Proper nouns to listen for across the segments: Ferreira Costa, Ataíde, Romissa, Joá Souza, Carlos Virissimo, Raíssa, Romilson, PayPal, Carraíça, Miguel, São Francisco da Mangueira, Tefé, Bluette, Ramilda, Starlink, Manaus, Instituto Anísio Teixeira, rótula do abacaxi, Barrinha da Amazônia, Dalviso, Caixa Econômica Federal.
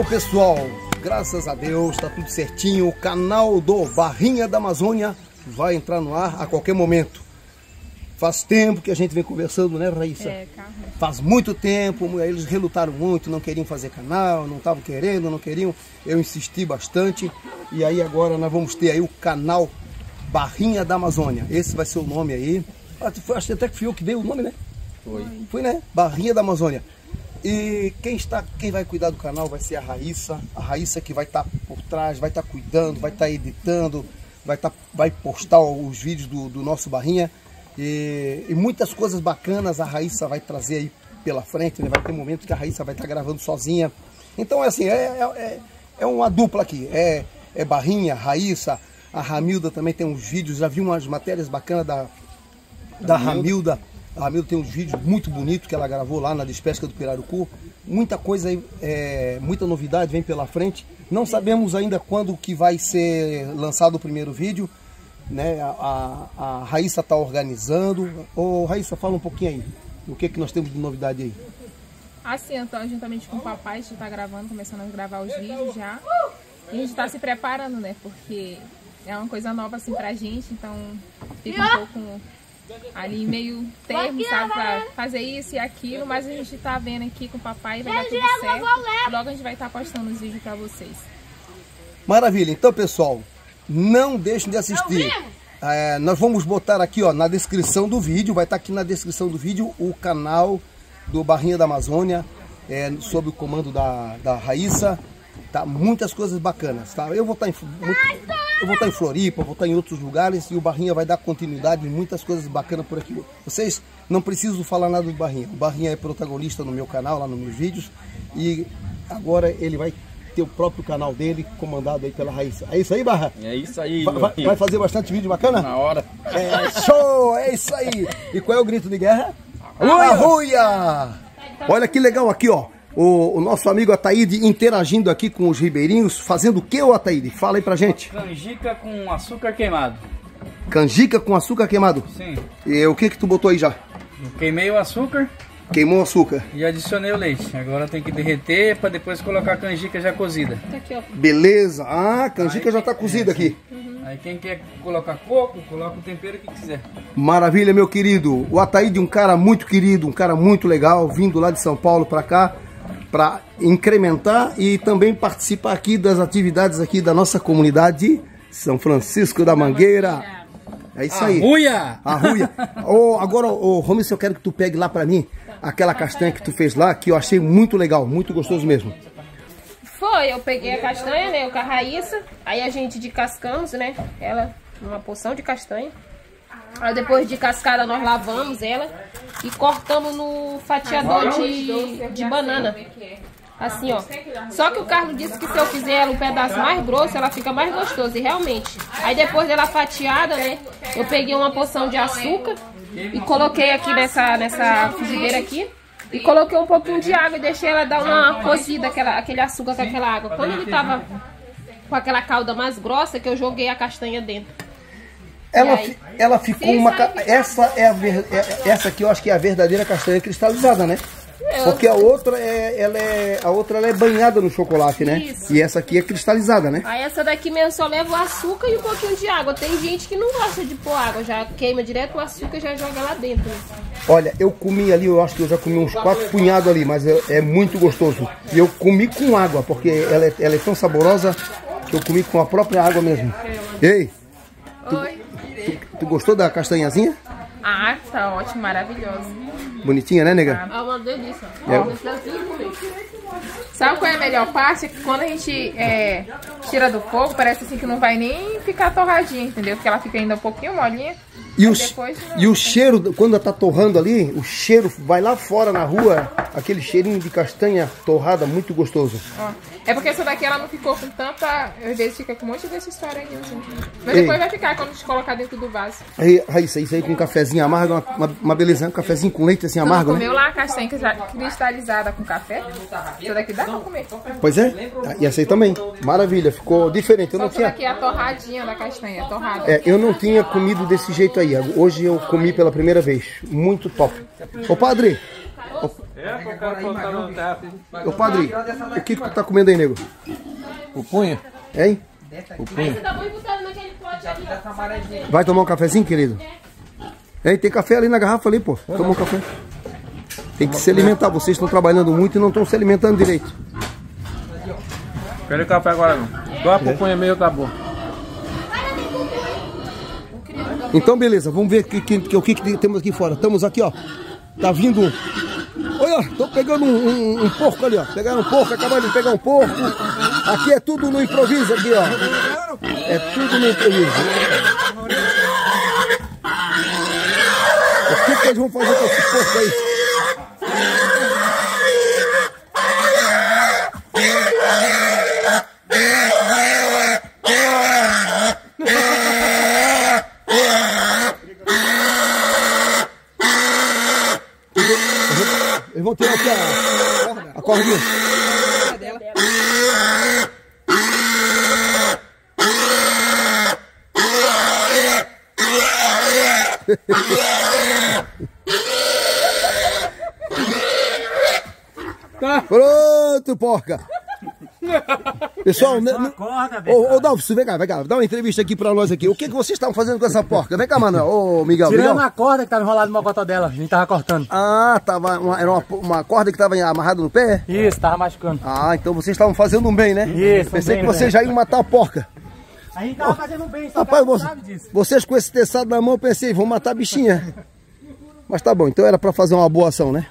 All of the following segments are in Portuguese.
Então, pessoal, graças a Deus, tá tudo certinho. O canal do Barrinha da Amazônia vai entrar no ar a qualquer momento. Faz tempo que a gente vem conversando, né, Raíssa? É, Carlos. Faz muito tempo, eles relutaram muito, não queriam fazer canal, não estavam querendo, não queriam. Eu insisti bastante e aí agora nós vamos ter aí o canal Barrinha da Amazônia. Esse vai ser o nome aí. Acho até que fui eu que dei o nome, né? Foi. Foi, né? Barrinha da Amazônia. E quem vai cuidar do canal vai ser a Raíssa. A Raíssa que vai estar por trás, vai estar cuidando, vai estar editando, vai postar os vídeos do nosso Barrinha. E muitas coisas bacanas a Raíssa vai trazer aí pela frente, né? Vai ter momentos que a Raíssa vai estar gravando sozinha. Então é assim, é uma dupla aqui. É Barrinha, Raíssa, a Ramilda também tem uns vídeos. Já vi umas matérias bacanas da Ramilda. A Ramilda tem uns vídeos muito bonitos que ela gravou lá na despesca do Pirarucu. Muita coisa aí, muita novidade vem pela frente. Não sabemos ainda quando que vai ser lançado o primeiro vídeo, né? A Raíssa está organizando. Ô Raíssa, fala um pouquinho aí, o que nós temos de novidade aí? Assim, então, juntamente com o papai, a gente está gravando, começando a gravar os vídeos já. E a gente está se preparando, né? Porque é uma coisa nova assim pra gente, então fica um pouco ali meio termo, sabe, pra fazer isso e aquilo, mas a gente tá vendo aqui com o papai, vai dar tudo certo. Logo a gente vai estar postando os vídeos pra vocês. Maravilha, então pessoal, não deixem de assistir. Nós vamos botar aqui, ó, na descrição do vídeo, vai estar aqui na descrição do vídeo o canal do Barrinha da Amazônia, sob o comando da Raíssa, tá? Muitas coisas bacanas, tá? Eu vou estar em Floripa, vou estar em outros lugares e o Barrinha vai dar continuidade em muitas coisas bacanas por aqui. Vocês não precisam falar nada do Barrinha. O Barrinha é protagonista no meu canal, lá nos meus vídeos. E agora ele vai ter o próprio canal dele, comandado aí pela Raíssa. É isso aí, Barra? É isso aí. Vai fazer bastante vídeo bacana? Na hora. É show, é isso aí. E qual é o grito de guerra? Arruia! Olha que legal aqui, ó. O nosso amigo Ataíde interagindo aqui com os ribeirinhos, fazendo o que, Ataíde? Fala aí pra gente. Canjica com açúcar queimado. Canjica com açúcar queimado? Sim. E o que tu botou aí já? Eu queimei o açúcar. Queimou o açúcar. E adicionei o leite. Agora tem que derreter pra depois colocar a canjica já cozida. Tá aqui, ó. Beleza. Ah, a canjica aí já tá cozida aqui. Uhum. Aí quem quer colocar coco, coloca o tempero que quiser. Maravilha, meu querido. O Ataíde, um cara muito querido, um cara muito legal, vindo lá de São Paulo pra cá, para incrementar e também participar aqui das atividades aqui da nossa comunidade São Francisco da Mangueira. É isso aí. Arruia! Arruia! Agora, Romilson, eu quero que tu pegue lá para mim aquela castanha que tu fez lá, que eu achei muito legal, muito gostoso mesmo. Foi, eu peguei a castanha, né, o Carraíça, aí a gente descascamos, né, ela, uma porção de castanha. Aí depois de cascada nós lavamos ela e cortamos no fatiador de banana. Assim, ó. Só que o Carlos disse que se eu fizer ela um pedaço mais grosso, ela fica mais gostosa. E realmente. Aí depois dela fatiada, né? Eu peguei uma porção de açúcar e coloquei aqui nessa frigideira aqui. E coloquei um pouquinho de água e deixei ela dar uma cozida, aquele açúcar com aquela água. Quando ele tava com aquela calda mais grossa, que eu joguei a castanha dentro. Ela ficou uma... Essa aqui eu acho que é a verdadeira castanha cristalizada, né? Porque a outra, ela é banhada no chocolate, né? Isso. E essa aqui é cristalizada, né? Aí essa daqui mesmo só leva o açúcar e um pouquinho de água. Tem gente que não gosta de pôr água, já queima direto o açúcar e já joga lá dentro. Olha, eu comi ali, eu acho que eu já comi uns 4 punhados ali, mas é muito gostoso. E eu comi com água, porque ela é tão saborosa que eu comi com a própria água mesmo. Ei! Oi! Tu gostou da castanhazinha? Ah, tá ótimo, maravilhosa. Bonitinha, né, nega? É uma delícia. Sabe qual é a melhor parte? É que quando a gente tira do fogo, parece assim que não vai nem ficar torradinha, entendeu? Porque ela fica ainda um pouquinho molinha. E o cheiro, quando ela tá torrando ali, o cheiro vai lá fora na rua, aquele cheirinho de castanha torrada, muito gostoso. Ó, é porque essa daqui ela não ficou com tanta... Às vezes fica com um monte dessa história aqui, assim. Mas depois vai ficar quando a gente colocar dentro do vaso. Aí, Raíssa, isso aí com um cafezinho amargo, uma beleza, um cafezinho com leite assim amargo, né? Comeu lá a castanha cristalizada com café? Essa daqui dá pra comer. Pois é, e essa aí também. Maravilha, ficou diferente. Eu não tinha... Aqui é a torradinha da castanha, torrada. É, eu não tinha comido desse jeito aí. Hoje eu comi pela primeira vez. Muito top. Ô padre, É, o cara colocando no tato. Ô, padre, o que tu tá comendo aí, nego? O punho? Hein? O punho. Vai tomar um cafezinho, querido? Hein, tem café ali na garrafa ali, pô. Toma um café. Tem que se alimentar. Vocês estão trabalhando muito e não estão se alimentando direito. Quero café agora, não. Dá uma punha meio, tá bom. Então, beleza, vamos ver o que temos aqui fora. Estamos aqui, ó. Tá vindo. Olha, tô pegando um porco ali, ó. Pegaram um porco, acabaram de pegar um porco. Aqui é tudo no improviso, aqui, ó. É tudo no improviso. O que eles vão fazer com esse porco aí? Eles vão tirar aqui a cordinha. Tá. Pronto, porca. Pessoal, ô Dalviso, vem cá, dá uma entrevista aqui pra nós aqui. O que que vocês estavam fazendo com essa porca? Vem cá, mano, ô Miguel. Tirando a corda que tava enrolada no mocotó dela, a gente tava cortando. Ah, tava era uma corda que tava amarrada no pé? Isso, tava machucando. Ah, então vocês estavam fazendo um bem, né? Isso. Pensei que vocês já iam matar a porca. A gente tava fazendo um bem, só rapaz, que você, sabe disso. Vocês com esse teçado na mão, eu pensei, vão matar a bichinha. Mas tá bom, então era pra fazer uma boa ação, né?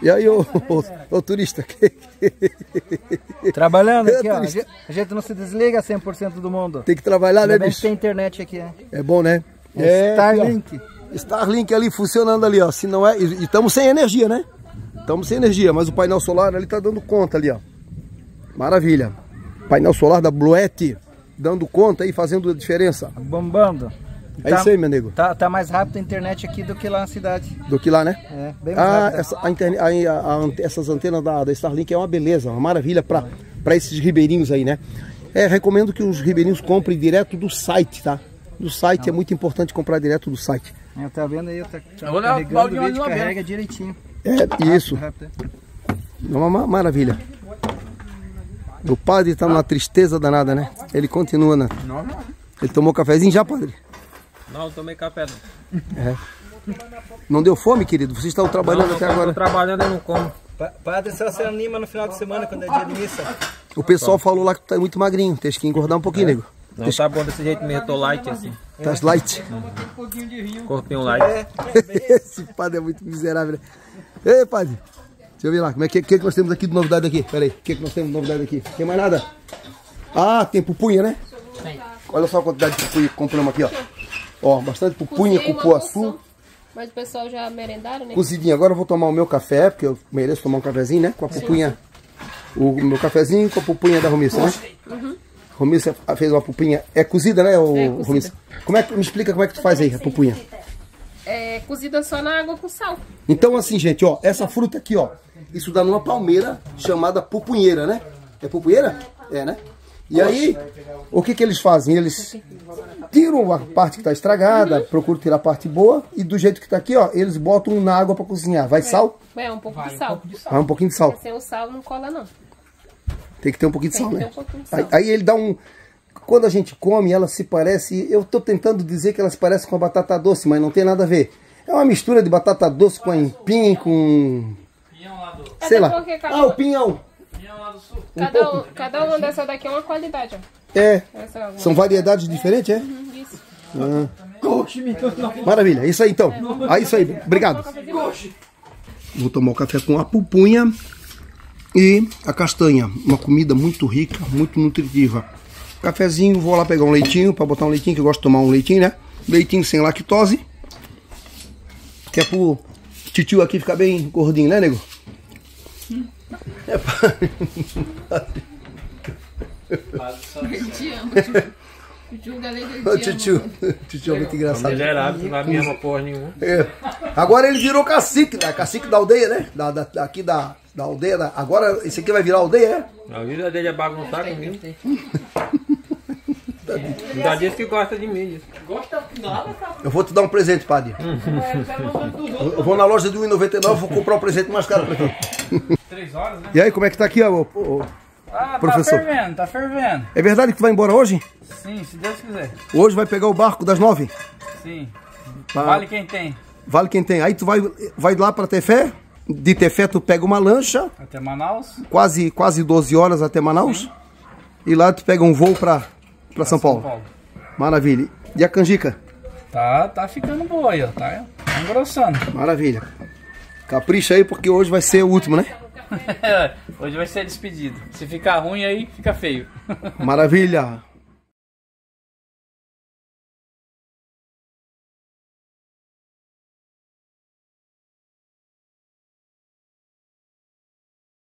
E aí, ô turista, trabalhando aqui, ó, a gente não se desliga 100% do mundo. Tem que trabalhar, ainda, né, bicho? Tem internet aqui, né? É bom, né? É, Starlink. Starlink ali, funcionando ali, ó. Se não é, e estamos sem energia, né? Estamos sem energia, mas o painel solar ali tá dando conta ali, ó. Maravilha. Painel solar da Bluette, dando conta aí, fazendo a diferença. Bombando. É isso aí, meu nego. Tá mais rápido a internet aqui do que lá na cidade. Do que lá, né? É, bem mais rápido. Essas antenas da Starlink é uma beleza, uma maravilha para esses ribeirinhos aí, né? É, recomendo que os ribeirinhos comprem direto do site, tá? Do site, é muito importante comprar direto do site. É, tá vendo aí, eu carregando o vídeo, carrega direitinho. É, isso. Rápido. É uma maravilha. O padre tá numa tristeza danada, né? Ele continua, né? Ele tomou cafezinho já, padre? Não, eu tomei café não. É. Não deu fome, querido? Vocês estão trabalhando até agora? Estou trabalhando e não como. Padre, só se anima no final de semana, quando é dia de missa. O pessoal falou lá que tu tá muito magrinho, tens que engordar um pouquinho, nego. Não, tá bom desse jeito mesmo, eu tô light assim. Tá light? Corpinho light. Esse padre é muito miserável. Ei, padre, deixa eu ver lá, o que nós temos aqui de novidade aqui? Pera aí, o que nós temos de novidade aqui? Tem mais nada? Ah, tem pupunha, né? Tem. Olha só a quantidade de pupunha que compramos aqui, ó. Ó, bastante pupunha, cupuaçu. Mas o pessoal já merendaram, né? Cozidinho, agora eu vou tomar o meu café, porque eu mereço tomar um cafezinho, né? Com a pupunha. O meu cafezinho com a pupunha da Romissa, né? Uhum. Romissa fez uma pupunha. É cozida, né, cozida. Romissa? Como é que, me explica como é que tu faz aí a pupunha? É cozida só na água com sal. Então assim, gente, ó, essa fruta aqui, ó. Isso dá numa palmeira chamada pupunheira, né? É pupunheira? É, né? E aí, o que eles fazem? Eles tiram a parte que está estragada, procuram tirar a parte boa, e do jeito que está aqui, ó, eles botam na água para cozinhar. Vai sal? É, um pouco de sal. Ah, um pouquinho de sal. Sem o sal não cola, não. Tem que ter um pouquinho de sal, né? Aí ele dá um... Quando a gente come, ela se parece... Eu estou tentando dizer que ela se parece com a batata doce, mas não tem nada a ver. É uma mistura de batata doce com aipim, com... Sei lá. Ah, o pinhão. Cada uma dessa daqui é uma qualidade, ó. É. São variedades diferentes, é? Uhum, isso. Ah. Maravilha, isso aí então. Ah, isso aí, obrigado. Vou tomar o café com a pupunha e a castanha. Uma comida muito rica, muito nutritiva. Cafezinho, vou lá pegar um leitinho, para botar um leitinho, que eu gosto de tomar um leitinho, né? Leitinho sem lactose. Que é pro titio aqui ficar bem gordinho, né, nego? É, padre. Tio é muito engraçado. Não é mesma porra nenhuma. Agora ele virou cacique da aldeia, né? Aqui da aldeia. Agora esse aqui vai virar aldeia, né? A vida dele é bagunçar comigo. Ainda diz que gosta de mim. gosta nada, cara. Eu vou te dar um presente, padre. Eu vou na loja de 1,99, vou comprar um presente mais caro pra ti. 3 horas, né? E aí, como é que tá aqui, ó? Ah, professor. Tá fervendo, tá fervendo. É verdade que tu vai embora hoje? Sim, se Deus quiser. Hoje vai pegar o barco das 9? Sim. Pra... Vale quem tem. Vale quem tem. Aí tu vai lá pra Tefé? De Tefé tu pega uma lancha. Até Manaus. Quase 12 horas até Manaus. Sim. E lá tu pega um voo pra São Paulo. Maravilha. E a canjica? Tá ficando boa aí, ó. Tá engrossando. Maravilha. Capricha aí porque hoje vai ser o último, né? Hoje vai ser despedido. Se ficar ruim aí, fica feio. Maravilha.